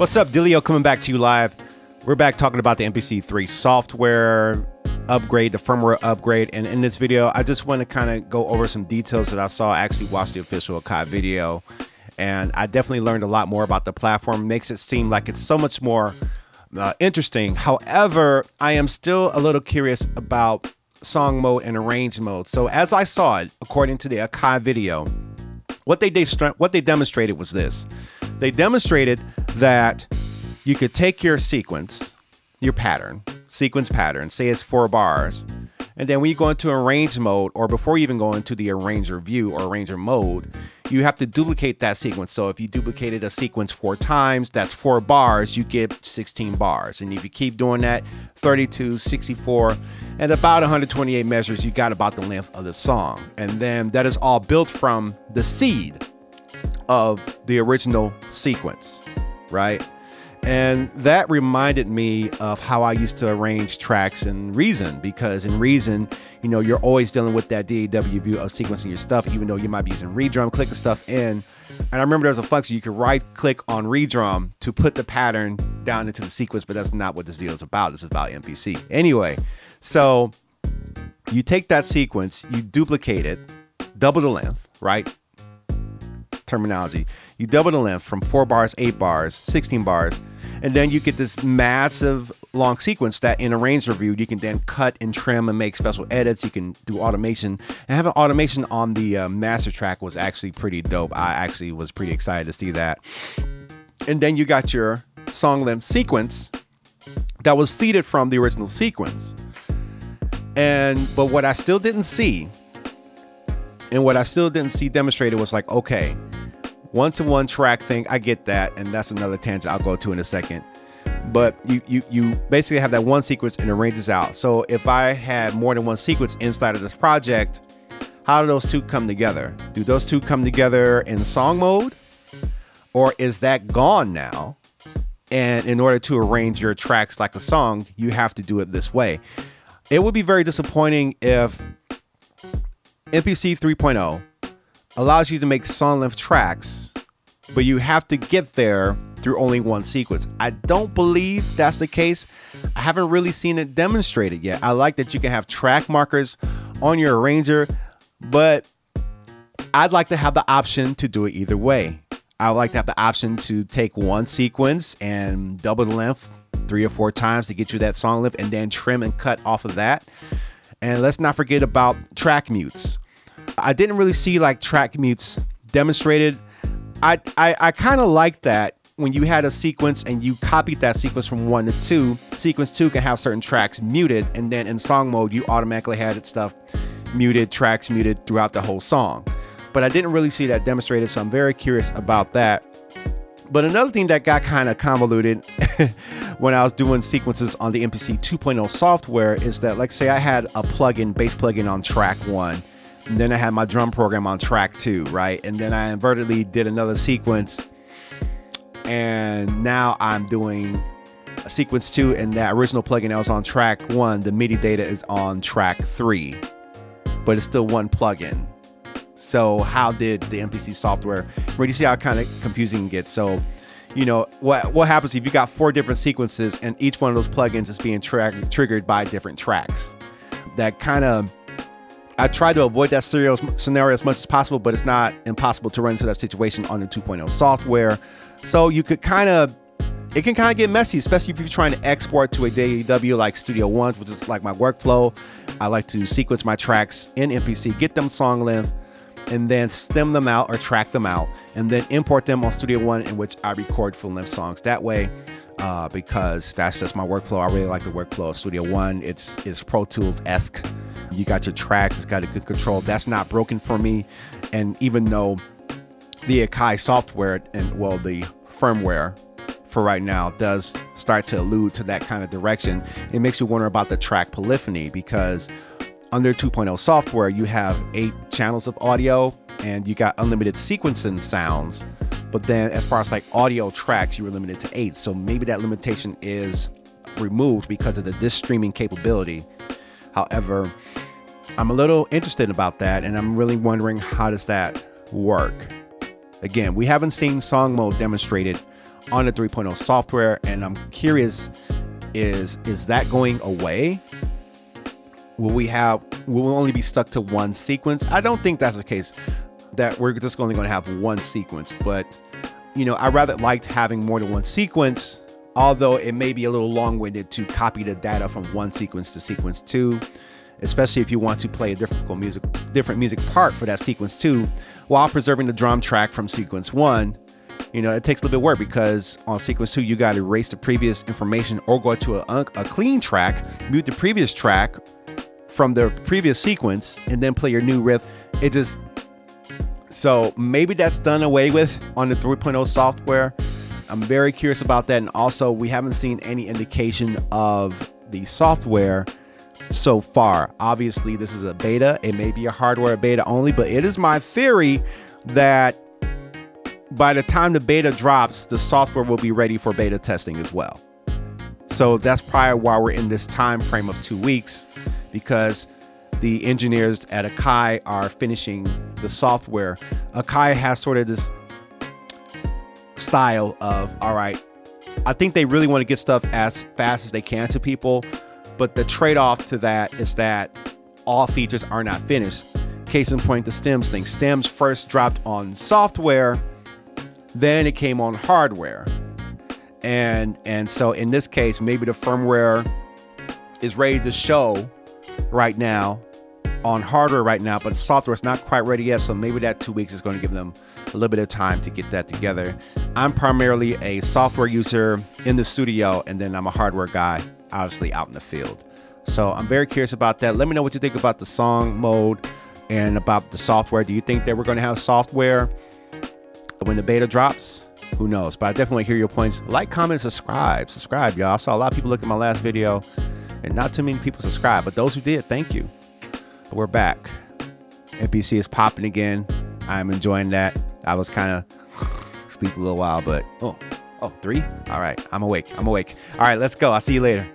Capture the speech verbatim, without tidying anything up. What's up, Dilio? Coming back to you live. We're back talking about the M P C three software upgrade, the firmware upgrade. And in this video, I just want to kind of go over some details that I saw. I actually watched the official Akai video, and I definitely learned a lot more about the platform. Makes it seem like it's so much more uh, interesting. However, I am still a little curious about song mode and arrange mode. So as I saw it, according to the Akai video, what they, what they demonstrated was this. They demonstrated that you could take your sequence, your pattern, sequence pattern, say it's four bars, and then when you go into arrange mode, or before you even go into the arranger view or arranger mode, you have to duplicate that sequence. So if you duplicated a sequence four times, that's four bars, you get sixteen bars. And if you keep doing that, thirty-two, sixty-four, and about one hundred twenty-eight measures, you got about the length of the song. And then that is all built from the seed of the original sequence, right? And that reminded me of how I used to arrange tracks in Reason, because in Reason, you know, you're always dealing with that D A W view of sequencing your stuff, even though you might be using Redrum, clicking stuff in. And I remember there was a function you could right click on Redrum to put the pattern down into the sequence, but that's not what this video is about. This is about M P C. Anyway, so you take that sequence, you duplicate it, double the length, right? Terminology. You double the length from four bars, eight bars, sixteen bars, and then you get this massive long sequence that in arranger view, you can then cut and trim and make special edits. You can do automation, and having automation on the uh, master track was actually pretty dope. I actually was pretty excited to see that. And then you got your song length sequence that was seeded from the original sequence. And, but what I still didn't see, and what I still didn't see demonstrated was like, okay, one-to-one track thing, I get that, and that's another tangent I'll go to in a second. But you you you basically have that one sequence and arrange this out. So if I had more than one sequence inside of this project, how do those two come together? Do those two come together in song mode? Or is that gone now? And in order to arrange your tracks like a song, you have to do it this way. It would be very disappointing if M P C three point oh allows you to make song length tracks, but you have to get there through only one sequence. I don't believe that's the case. I haven't really seen it demonstrated yet. I like that you can have track markers on your arranger, but I'd like to have the option to do it either way. I would like to have the option to take one sequence and double the length three or four times to get you that song length, and then trim and cut off of that. And let's not forget about track mutes. I didn't really see like track mutes demonstrated. I I, I kind of like that when you had a sequence and you copied that sequence from one to two. Sequence two can have certain tracks muted, and then in song mode you automatically had stuff muted, tracks muted throughout the whole song. But I didn't really see that demonstrated, so I'm very curious about that. But another thing that got kind of convoluted when I was doing sequences on the M P C two point oh software is that, like, say I had a plugin, bass plugin on track one, and then I had my drum program on track two, right? And then I inadvertently did another sequence, and now I'm doing a sequence two, and that original plugin that was on track one, the MIDI data is on track three, but it's still one plugin. So how did the M P C software, where you see how kind of confusing it gets? So, you know, what what happens if you got four different sequences and each one of those plugins is being track, triggered by different tracks? That kind of, I tried to avoid that scenario, scenario as much as possible, but it's not impossible to run into that situation on the two point oh software. So you could kind of, it can kind of get messy, especially if you're trying to export to a D A W like Studio One, which is like my workflow. I like to sequence my tracks in M P C, get them song length, and then stem them out or track them out, and then import them on Studio One, in which I record full length songs that way, uh, because that's just my workflow. I really like the workflow of Studio One. It's, it's Pro Tools-esque. You got your tracks, it's got a good control. That's not broken for me. And even though the Akai software, and well, the firmware for right now, does start to allude to that kind of direction, it makes you wonder about the track polyphony, because under two point oh software, you have eight channels of audio and you got unlimited sequencing sounds. But then as far as like audio tracks, you were limited to eight. So maybe that limitation is removed because of the disc streaming capability. However, I'm a little interested about that, and I'm really wondering, how does that work? Again, we haven't seen song mode demonstrated on the three point oh software. And I'm curious, is is that going away? Will we have, will we only be stuck to one sequence? I don't think that's the case, that we're just only going to have one sequence. But, you know, I rather liked having more than one sequence, although it may be a little long-winded to copy the data from one sequence to sequence two, especially if you want to play a different music, different music part for that sequence two, while preserving the drum track from sequence one. You know, it takes a little bit of work because on sequence two, you got to erase the previous information or go to a, a clean track, mute the previous track from the previous sequence, and then play your new riff. It just, so maybe that's done away with on the three point oh software. I'm very curious about that. And also, we haven't seen any indication of the software so far. Obviously, this is a beta. It may be a hardware beta only, but it is my theory that by the time the beta drops, the software will be ready for beta testing as well. So that's probably why we're in this time frame of two weeks, because the engineers at Akai are finishing the software. Akai has sort of this style of, all right, I think they really want to get stuff as fast as they can to people, but the trade-off to that is that all features are not finished. Case in point, the stems thing. Stems first dropped on software, then it came on hardware. And and so in this case, maybe the firmware is ready to show right now on hardware right now, but the software is not quite ready yet. So maybe that two weeks is going to give them a little bit of time to get that together. I'm primarily a software user in the studio, and then I'm a hardware guy, obviously, out in the field. So I'm very curious about that. Let me know what you think about the song mode and about the software. Do you think that we're going to have software when the beta drops? Who knows? But I definitely hear your points. Like, comment, subscribe. Subscribe, y'all. I saw a lot of people look at my last video, and not too many people subscribe. But those who did, thank you. But we're back. M P C is popping again. I'm enjoying that. I was kind of asleep a little while, but oh, oh, three? All right. I'm awake. I'm awake. All right, let's go. I'll see you later.